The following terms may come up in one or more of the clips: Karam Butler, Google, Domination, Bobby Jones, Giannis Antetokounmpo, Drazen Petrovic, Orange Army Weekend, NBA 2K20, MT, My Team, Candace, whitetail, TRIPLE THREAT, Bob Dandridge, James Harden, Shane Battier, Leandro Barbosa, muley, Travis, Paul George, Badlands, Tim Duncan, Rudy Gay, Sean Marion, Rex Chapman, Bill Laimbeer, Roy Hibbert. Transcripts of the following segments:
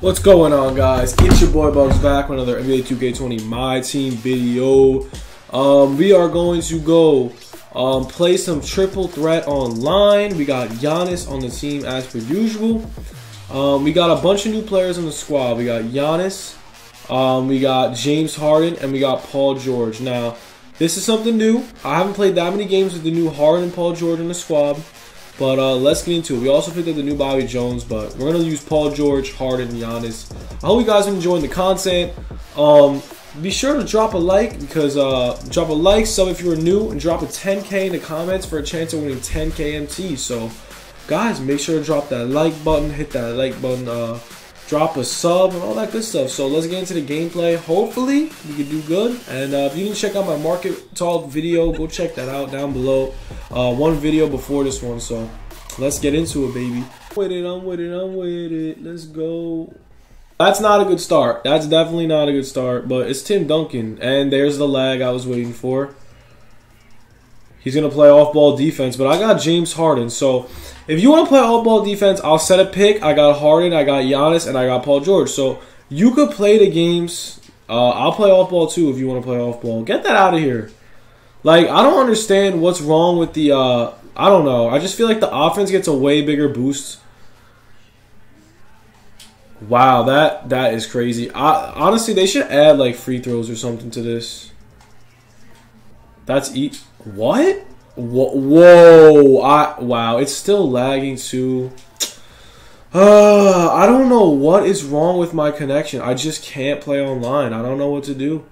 What's going on, guys? It's your boy Bugs back with another NBA 2K20 My Team video. We are going to go play some triple threat online. We got Giannis on the team as per usual. We got a bunch of new players on the squad. We got Giannis, we got James Harden, and we got Paul George. Now, this is something new. I haven't played that many games with the new Harden and Paul George in the squad. But let's get into it. We also picked up the new Bobby Jones, but we're going to use Paul George, Harden, Giannis. I hope you guys are enjoying the content. Be sure to drop a like, because drop a like, sub if you're new, and drop a 10K in the comments for a chance of winning 10K MT. So, guys, make sure to drop that like button, hit that like button, drop a sub, and all that good stuff. So let's get into the gameplay. Hopefully, we can do good. And if you didn't check out my market talk video, go check that out down below. One video before this one, so let's get into it, baby. I'm with it. Let's go. That's not a good start. That's definitely not a good start, but it's Tim Duncan. And there's the lag I was waiting for. He's going to play off-ball defense, but I got James Harden. So if you want to play off-ball defense, I'll set a pick. I got Harden, I got Giannis, and I got Paul George. So you could play the games. I'll play off-ball too if you want to play off-ball. Get that out of here. Like, I don't understand what's wrong with the I don't know. I just feel like the offense gets a way bigger boost. Wow, that is crazy. Honestly, they should add, like, free throws or something to this. That's eat. What? Whoa. Wow, it's still lagging too. I don't know what is wrong with my connection. I just can't play online. I don't know what to do.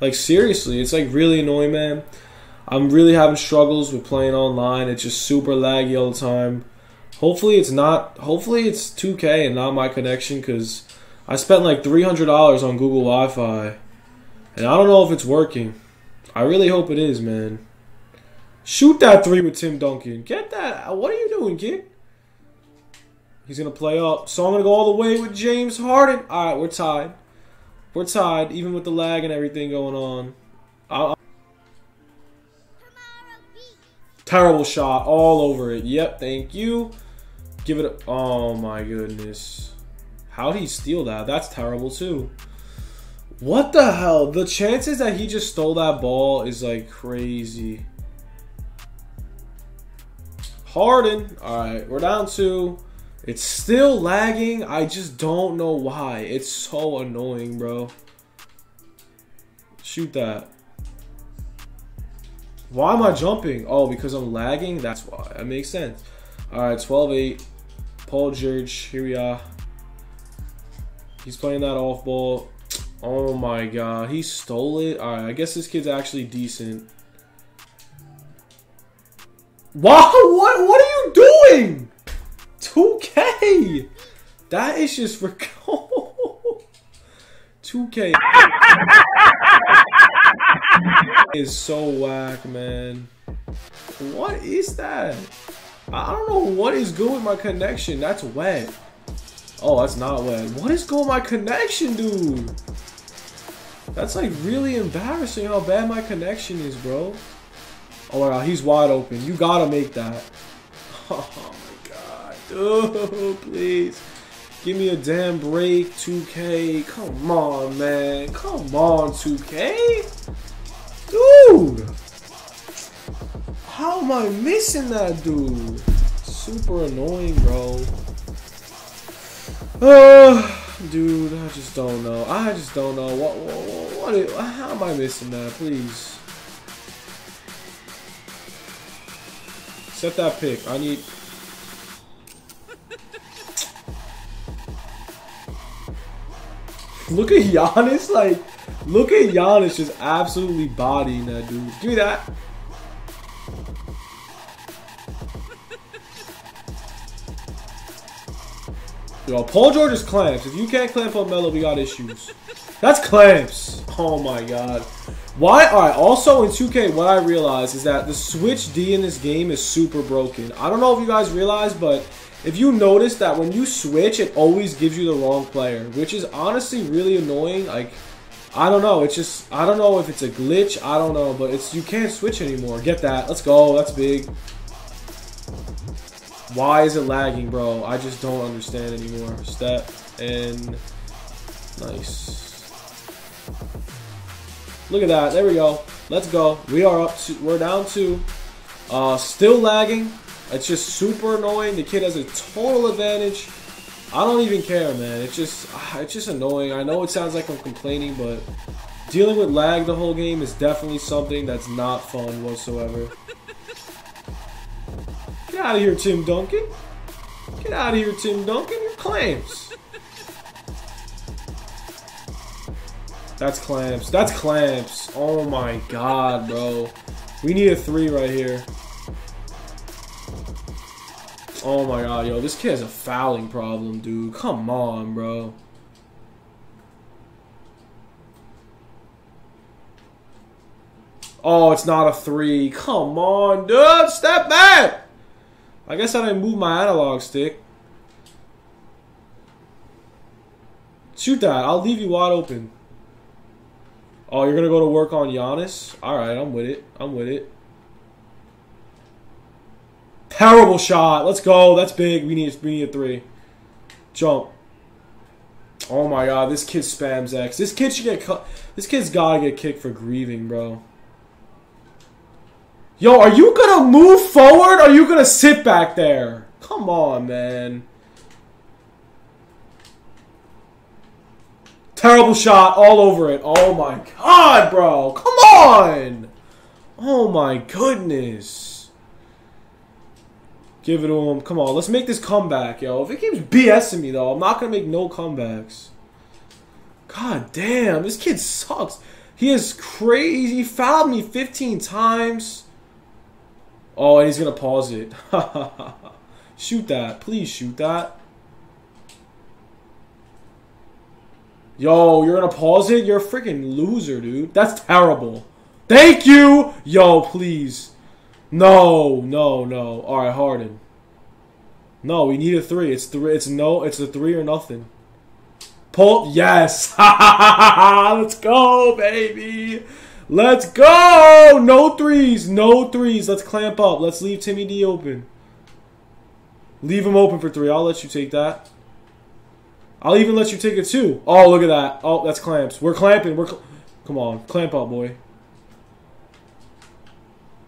Like, seriously, it's, like, really annoying, man. I'm really having struggles with playing online. It's just super laggy all the time. Hopefully it's not. Hopefully it's 2K and not my connection, because I spent, like, $300 on Google Wi-Fi. And I don't know if it's working. I really hope it is, man. Shoot that three with Tim Duncan. Get that. What are you doing, kid? He's going to play up. So I'm going to go all the way with James Harden. All right, we're tied. We're tied, even with the lag and everything going on. Terrible shot all over it. Yep, thank you. Give it a... Oh, my goodness. How'd he steal that? That's terrible, too. What the hell? The chances that he just stole that ball is, like, crazy. Harden. All right, we're down two. It's still lagging. I just don't know why. It's so annoying, bro. Shoot that. Why am I jumping? Oh, because I'm lagging? That's why. That makes sense. All right, 12-8. Paul George. Here we are. He's playing that off ball. Oh my god, he stole it. Alright, I guess this kid's actually decent. Wow, what are you doing? 2K! That is just for 2K is so whack, man. What is that? I don't know what is good with my connection. That's wet. Oh, that's not wet. What is going with my connection, dude? That's, like, really embarrassing how bad my connection is, bro. Oh, my God. He's wide open. You got to make that. Oh, my God. Dude, please. Give me a damn break, 2K. Come on, man. Come on, 2K. Dude. How am I missing that, dude? Super annoying, bro. Dude, I just don't know. I just don't know. How am I missing that? Please. Set that pick. I need... Look at Giannis, like... Look at Giannis just absolutely bodying that dude. Give me that. Yo, Paul George is clamps. If you can't clamp up Melo, we got issues. That's clamps. Oh, my God. Why? All right. Also, in 2K, what I realized is that the switch D in this game is super broken. I don't know if you guys realize, but if you notice that when you switch, it always gives you the wrong player, which is honestly really annoying. Like, I don't know. It's just, I don't know if it's a glitch. I don't know, but it's you can't switch anymore. Get that. Let's go. That's big. Why is it lagging, bro? I just don't understand anymore. Step. and nice. Look at that. There we go. Let's go. We are up to, we're down to, still lagging. It's just super annoying. The kid has a total advantage. I don't even care, man. It's just annoying. I know it sounds like I'm complaining, but dealing with lag the whole game is definitely something that's not fun whatsoever. Get out of here, Tim Duncan. Get out of here, Tim Duncan. Your clamps. That's clamps. That's clamps. Oh my god, bro. We need a three right here. Oh my god, yo, this kid has a fouling problem, dude. Come on, bro. Oh, it's not a three. Come on, dude. Step back. I guess I didn't move my analog stick. Shoot that. I'll leave you wide open. Oh, you're going to go to work on Giannis? All right, I'm with it. I'm with it. Terrible shot. Let's go. That's big. We need a three. Jump. Oh my god, this kid spams X. This kid should get cut. This kid's gotta get kicked for grieving, bro. Yo, are you gonna move forward or are you gonna sit back there? Come on, man. Terrible shot all over it. Oh my god, bro. Come on. Oh my goodness. Give it to him. Come on. Let's make this comeback, yo. If it keeps BSing me, though, I'm not going to make no comebacks. God damn. This kid sucks. He is crazy. He fouled me 15 times. Oh, and he's going to pause it. Shoot that. Please shoot that. Yo, you're going to pause it? You're a freaking loser, dude. That's terrible. Thank you. Yo, please. No, no, no. All right, Harden. No, we need a three. It's three. It's no. It's a three or nothing. Pull. Yes. Let's go, baby. Let's go. No threes. No threes. Let's clamp up. Let's leave Timmy D open. Leave him open for three. I'll let you take that. I'll even let you take a two. Oh, look at that. Oh, that's clamps. We're clamping. Come on, clamp up, boy.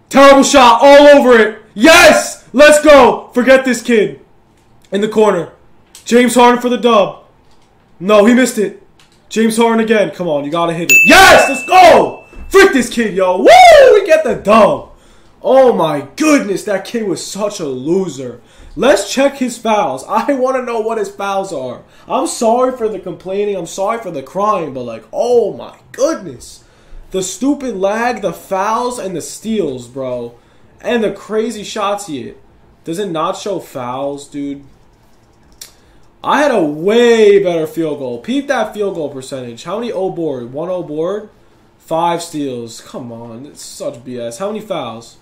Terrible shot all over it. Yes! Let's go. Forget this kid. In the corner. James Harden for the dub. No, he missed it. James Harden again. Come on, you gotta hit it. Yes! Let's go! Freak this kid, yo. Woo! We get the dub. Oh my goodness, that kid was such a loser. Let's check his fouls. I want to know what his fouls are. I'm sorry for the complaining. I'm sorry for the crying, but like, oh my goodness. The stupid lag, the fouls, and the steals, bro. And the crazy shots he hit. Does it not show fouls, dude? I had a way better field goal. Peep that field goal percentage. How many O board? 1 O board? 5 steals. Come on. It's such BS. How many fouls?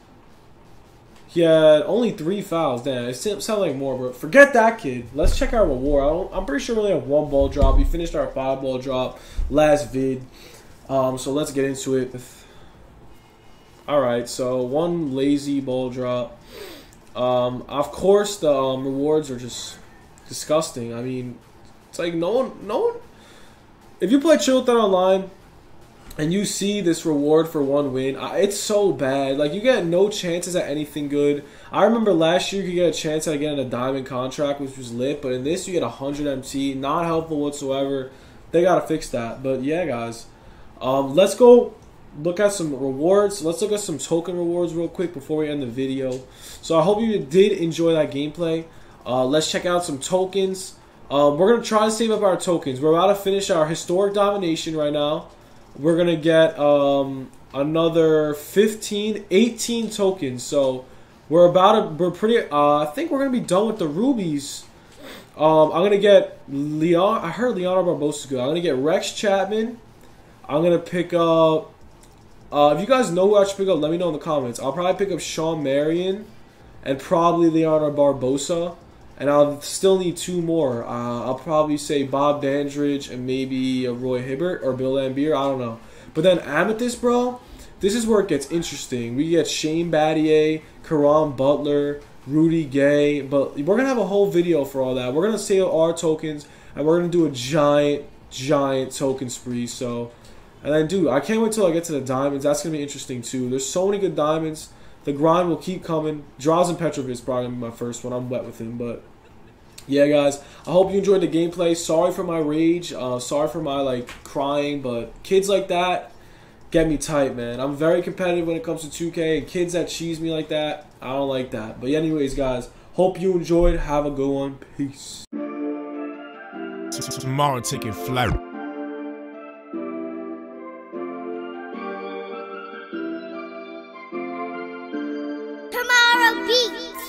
He had only 3 fouls. Damn, it sounded like more, bro. Forget that kid. Let's check our reward. I'm pretty sure we only have 1 ball drop. We finished our 5 ball drop last vid. So let's get into it. Alright, so 1 lazy ball drop. Of course, the rewards are just disgusting. I mean, it's like no one... If you play Chill With That Online and you see this reward for 1 win, it's so bad. Like, you get no chances at anything good. I remember last year you could get a chance at getting a diamond contract, which was lit. But in this, you get 100 MT. Not helpful whatsoever. They gotta fix that. But yeah, guys. Let's go look at some rewards. Let's look at some token rewards real quick before we end the video. So I hope you did enjoy that gameplay. Let's check out some tokens. We're going to try to save up our tokens. We're about to finish our historic domination right now. We're going to get another 18 tokens. So we're about to, I think we're going to be done with the rubies. I'm going to get I heard Leandro Barbosa is good. I'm going to get Rex Chapman. I'm going to pick up, if you guys know who I should pick up, let me know in the comments. I'll probably pick up Sean Marion and probably Leandro Barbosa. And I'll still need 2 more. I'll probably say Bob Dandridge and maybe Roy Hibbert or Bill Laimbeer. I don't know. But then Amethyst, bro, this is where it gets interesting. We get Shane Battier, Karam Butler, Rudy Gay. But we're going to have a whole video for all that. We're going to save our tokens. and we're gonna do a giant token spree. So, and then dude, I can't wait till I get to the diamonds. That's gonna be interesting too. There's so many good diamonds. The grind will keep coming. Drazen Petrovic is probably gonna be my first one. I'm wet with him, but yeah, guys, I hope you enjoyed the gameplay. Sorry for my rage. Sorry for my like crying, but kids like that get me tight, man. I'm very competitive when it comes to 2K, and kids that cheese me like that, I don't like that. But anyways, guys, hope you enjoyed. Have a good one. Peace. Tomorrow ticket flight. Tomorrow beat.